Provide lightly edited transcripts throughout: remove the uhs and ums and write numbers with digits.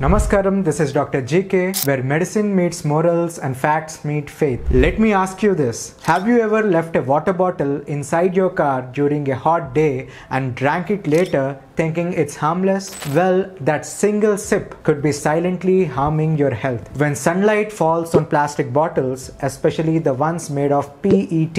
Namaskaram, this is Dr. JK, where medicine meets morals and facts meet faith. Let me ask you this. Have you ever left a water bottle inside your car during a hot day and drank it later thinking it's harmless? Well, that single sip could be silently harming your health. When sunlight falls on plastic bottles, especially the ones made of PET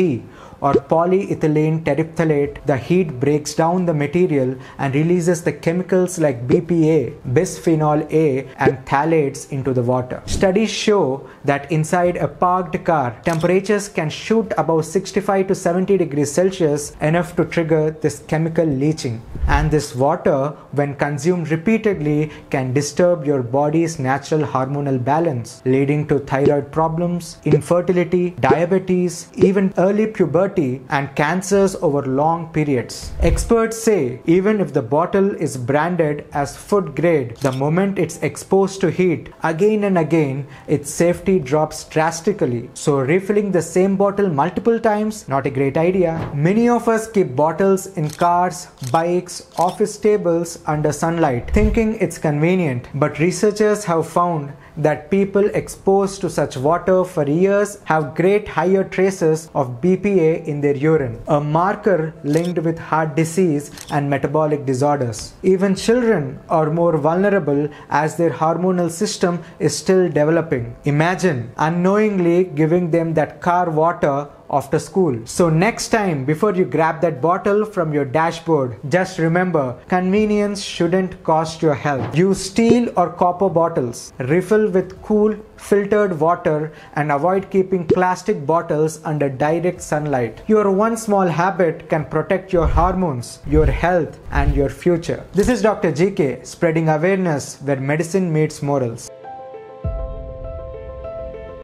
or polyethylene terephthalate, the heat breaks down the material and releases the chemicals like BPA, bisphenol A, and phthalates into the water. Studies show that inside a parked car, temperatures can shoot above 65 to 70 degrees Celsius, enough to trigger this chemical leaching. And this water, when consumed repeatedly, can disturb your body's natural hormonal balance, leading to thyroid problems, infertility, diabetes, even early puberty, and cancers over long periods. Experts say even if the bottle is branded as food grade, the moment it's exposed to heat again and again, its safety drops drastically. So refilling the same bottle multiple times, not a great idea. Many of us keep bottles in cars, bikes, office tables under sunlight, thinking it's convenient. But researchers have found that people exposed to such water for years have great higher traces of BPA in their urine, a marker linked with heart disease and metabolic disorders. Even children are more vulnerable as their hormonal system is still developing. Imagine unknowingly giving them that car water after school. So next time, before you grab that bottle from your dashboard, just remember, convenience shouldn't cost your health. Use steel or copper bottles, refill with cool filtered water, and avoid keeping plastic bottles under direct sunlight. Your one small habit can protect your hormones, your health, and your future. This is Dr. JK, spreading awareness where medicine meets morals.